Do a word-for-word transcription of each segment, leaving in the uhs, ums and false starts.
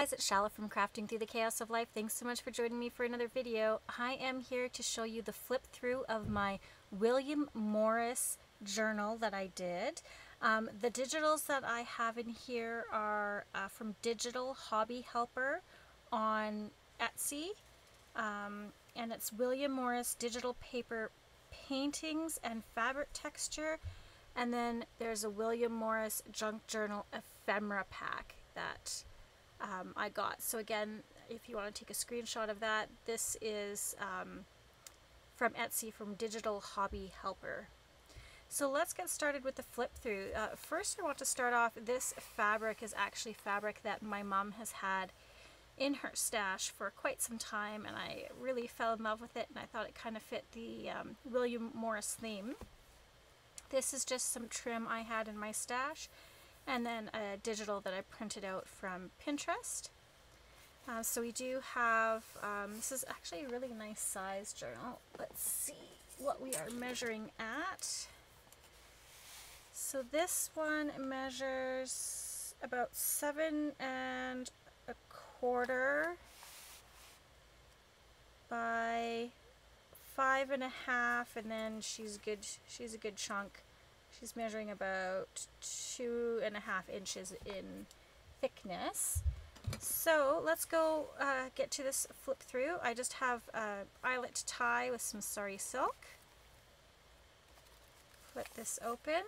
guys, it's Shala from Crafting Through the Chaos of Life. Thanks so much for joining me for another video. I am here to show you the flip through of my William Morris journal that I did. Um, the digitals that I have in here are uh, from Digital Hobby Helper on Etsy, um, and it's William Morris digital paper paintings and fabric texture, and then there's a William Morris junk journal ephemera pack that um, I got. So again, if you want to take a screenshot of that, this is um, from Etsy, from Digital Hobby Helper. So let's get started with the flip through. Uh, first, I want to start off, this fabric is actually fabric that my mom has had in her stash for quite some time, and I really fell in love with it, and I thought it kind of fit the um, William Morris theme. This is just some trim I had in my stash, and then a digital that I printed out from Pinterest. Uh, so we do have, um, this is actually a really nice size journal. Let's see what we are measuring at. So this one measures about seven and a quarter by five and a half, and then she's good, she's a good chunk. She's measuring about two and a half inches in thickness. So let's go uh, get to this flip through. I just have an eyelet tie with some sari silk. Flip this open.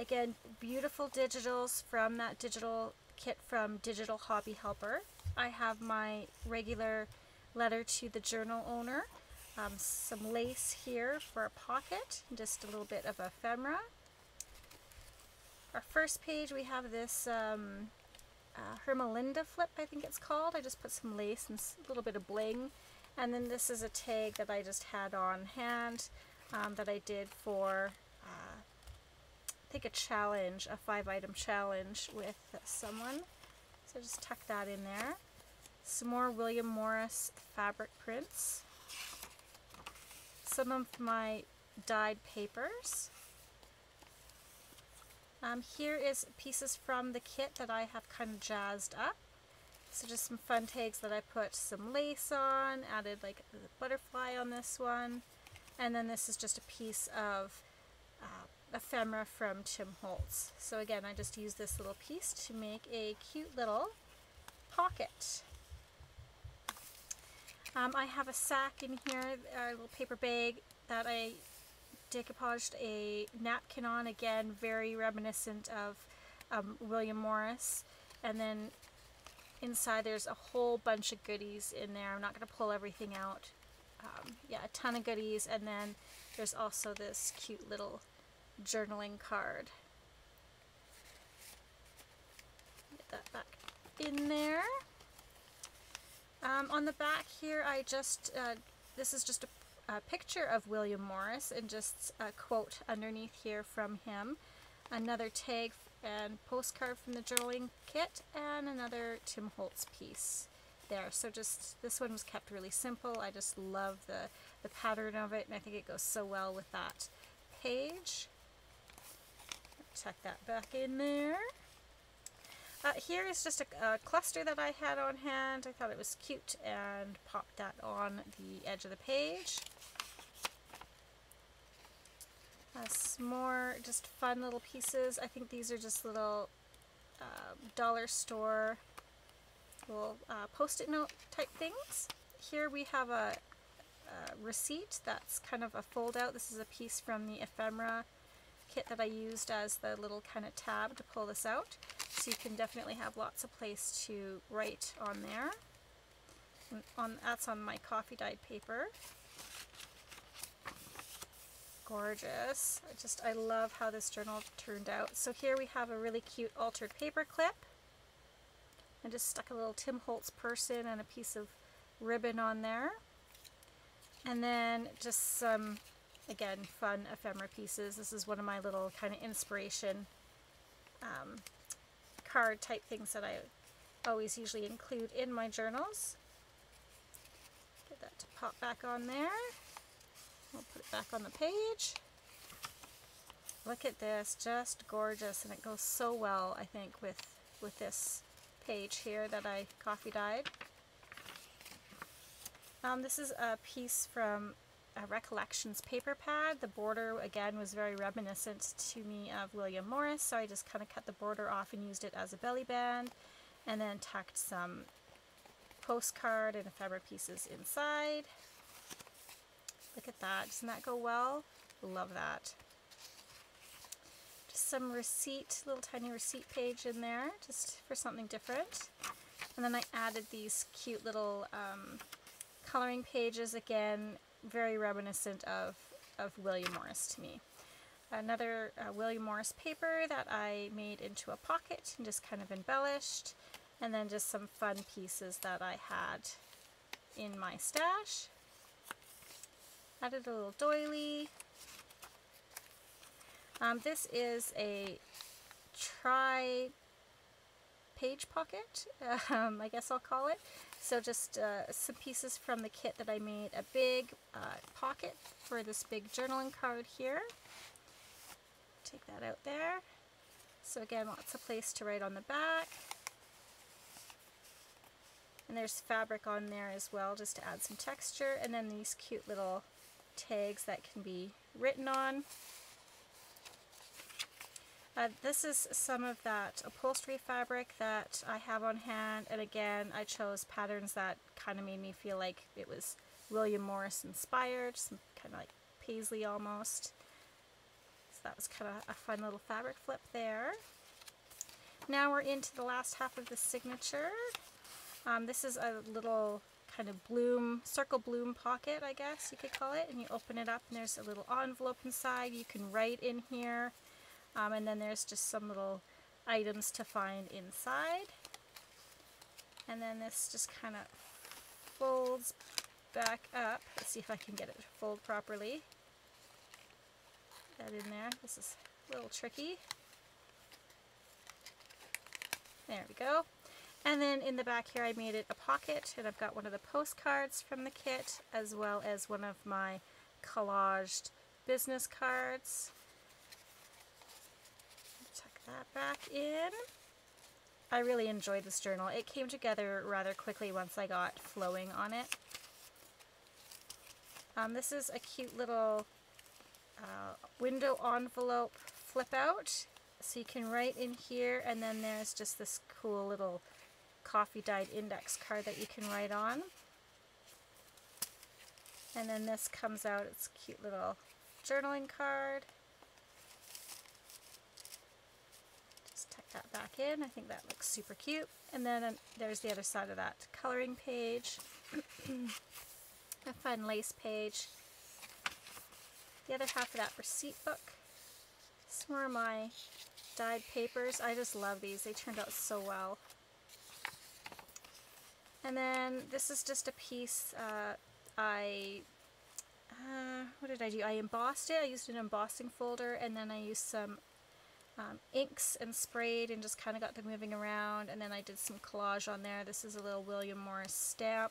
Again, beautiful digitals from that digital kit from Digital Hobby Helper. I have my regular letter to the journal owner. Um, some lace here for a pocket, just a little bit of ephemera. Our first page, we have this um, uh, Hermelinda flip, I think it's called. I just put some lace and a little bit of bling. And then this is a tag that I just had on hand um, that I did for, uh, I think, a challenge, a five item challenge with someone. So just tuck that in there. Some more William Morris fabric prints. Some of my dyed papers. Um, here is pieces from the kit that I have kind of jazzed up. So just some fun tags that I put some lace on, added like a butterfly on this one. And then this is just a piece of uh, ephemera from Tim Holtz. So again, I just used this little piece to make a cute little pocket. Um, I have a sack in here, a little paper bag that I decoupaged a napkin on, again, very reminiscent of um, William Morris. And then inside there's a whole bunch of goodies in there. I'm not going to pull everything out. Um, yeah, a ton of goodies. And then there's also this cute little journaling card. Get that back in there. Um, on the back here, I just, uh, this is just a, a picture of William Morris and just a quote underneath here from him. Another tag and postcard from the journaling kit, and another Tim Holtz piece there. So just, this one was kept really simple. I just love the, the pattern of it, and I think it goes so well with that page. Tuck that back in there. Uh, here is just a, a cluster that I had on hand. I thought it was cute and popped that on the edge of the page. Uh, some more just fun little pieces. I think these are just little uh, dollar store little uh, post-it note type things. Here we have a, a receipt that's kind of a fold out. This is a piece from the ephemera kit that I used as the little kind of tab to pull this out. So you can definitely have lots of place to write on there. And on, that's on my coffee dyed paper. Gorgeous. I just, I love how this journal turned out. So here we have a really cute altered paper clip. I just stuck a little Tim Holtz person and a piece of ribbon on there. And then just some, again, fun ephemera pieces. This is one of my little kind of inspiration um, card type things that I always usually include in my journals. Get that to pop back on there. We'll put it back on the page. Look at this, just gorgeous, and it goes so well, I think, with, with this page here that I coffee dyed. Um, this is a piece from a Recollections paper pad. The border, again, was very reminiscent to me of William Morris, so I just kind of cut the border off and used it as a belly band, and then tucked some postcard and fabric pieces inside. Look at that. Doesn't that go well? Love that. Just some receipt, little tiny receipt page in there, just for something different. And then I added these cute little um, coloring pages, again, very reminiscent of, of William Morris to me. Another uh, William Morris paper that I made into a pocket and just kind of embellished. And then just some fun pieces that I had in my stash. Added a little doily. Um, this is a tri-page pocket, um, I guess I'll call it. So just uh, some pieces from the kit that I made. A big uh, pocket for this big journaling card here. Take that out there. So again, lots of place to write on the back. And there's fabric on there as well, just to add some texture. And then these cute little tags that can be written on. Uh, this is some of that upholstery fabric that I have on hand. And again, I chose patterns that kind of made me feel like it was William Morris inspired, some kind of like paisley almost. So that was kind of a fun little fabric flip there. Now we're into the last half of the signature. Um, this is a little kind of bloom, circle bloom pocket, I guess you could call it. And you open it up and there's a little envelope inside. You can write in here. Um, and then there's just some little items to find inside. And then this just kind of folds back up. Let's see if I can get it to fold properly. That in there. This is a little tricky. There we go. And then in the back here I made it a pocket, and I've got one of the postcards from the kit as well as one of my collaged business cards. Tuck that back in. I really enjoyed this journal. It came together rather quickly once I got flowing on it. Um, this is a cute little uh, window envelope flip out. So you can write in here, and then there's just this cool little coffee dyed index card that you can write on. And then this comes out, it's a cute little journaling card. Just tuck that back in, I think that looks super cute. And then um, there's the other side of that coloring page, a fun lace page, the other half of that receipt book, some more of my dyed papers. I just love these, they turned out so well. And then this is just a piece uh, I, uh, what did I do? I embossed it. I used an embossing folder, and then I used some um, inks and sprayed and just kind of got them moving around. And then I did some collage on there. This is a little William Morris stamp.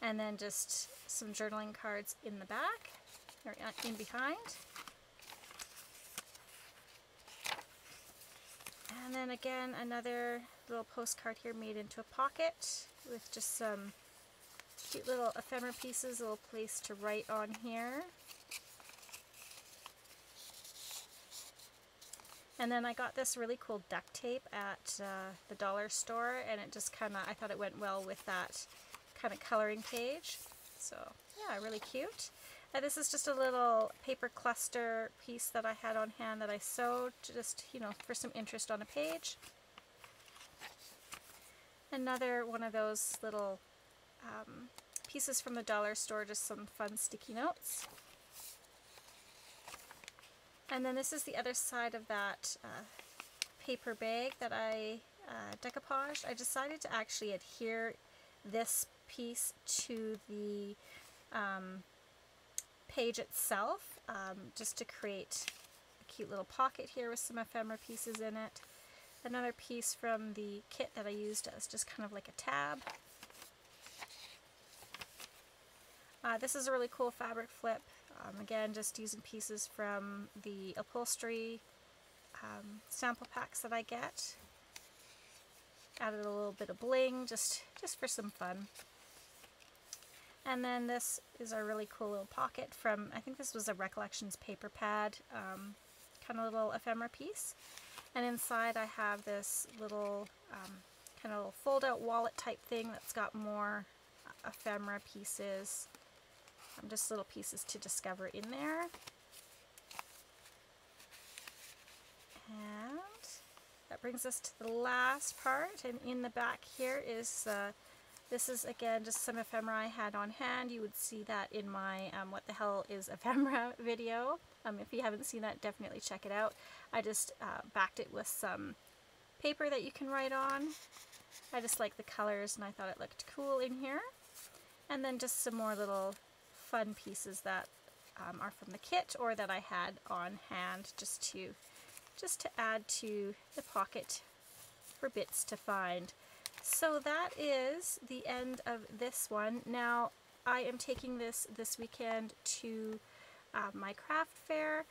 And then just some journaling cards in the back, or in behind. And then again, another little postcard here made into a pocket with just some cute little ephemera pieces, a little place to write on here. And then I got this really cool duct tape at uh, the dollar store, and it just kind of, I thought it went well with that kind of coloring page. So yeah, really cute. And this is just a little paper cluster piece that I had on hand that I sewed, just, you know, for some interest on a page. Another one of those little um, pieces from the dollar store, just some fun sticky notes. And then this is the other side of that uh, paper bag that I uh, decoupaged. I decided to actually adhere this piece to the um, page itself, um, just to create a cute little pocket here with some ephemera pieces in it. Another piece from the kit that I used as just kind of like a tab. Uh, this is a really cool fabric flip. Um, again, just using pieces from the upholstery um, sample packs that I get. Added a little bit of bling just, just for some fun. And then this is our really cool little pocket from, I think this was a Recollections paper pad, um, kind of little ephemera piece. And inside I have this little um, kind of little fold-out wallet type thing that's got more ephemera pieces, um, just little pieces to discover in there. And that brings us to the last part, and in the back here is uh, this is again just some ephemera I had on hand. You would see that in my um, What the Hell is Ephemera video. Um, if you haven't seen that, definitely check it out. I just uh, backed it with some paper that you can write on. I just like the colors and I thought it looked cool in here. And then just some more little fun pieces that um, are from the kit or that I had on hand just to just to add to the pocket for bits to find. So that is the end of this one. Now I am taking this this weekend to uh, my craft fair.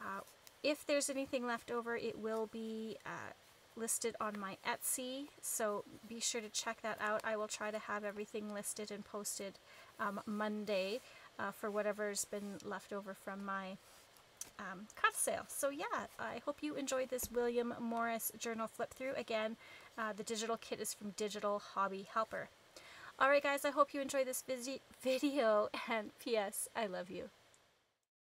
Uh, if there's anything left over, it will be uh, listed on my Etsy, so be sure to check that out. I will try to have everything listed and posted um, Monday uh, for whatever's been left over from my Um, craft sale. So yeah, I hope you enjoyed this William Morris journal flip through. Again, uh, the digital kit is from Digital Hobby Helper. Alright guys, I hope you enjoyed this video, and P S I love you.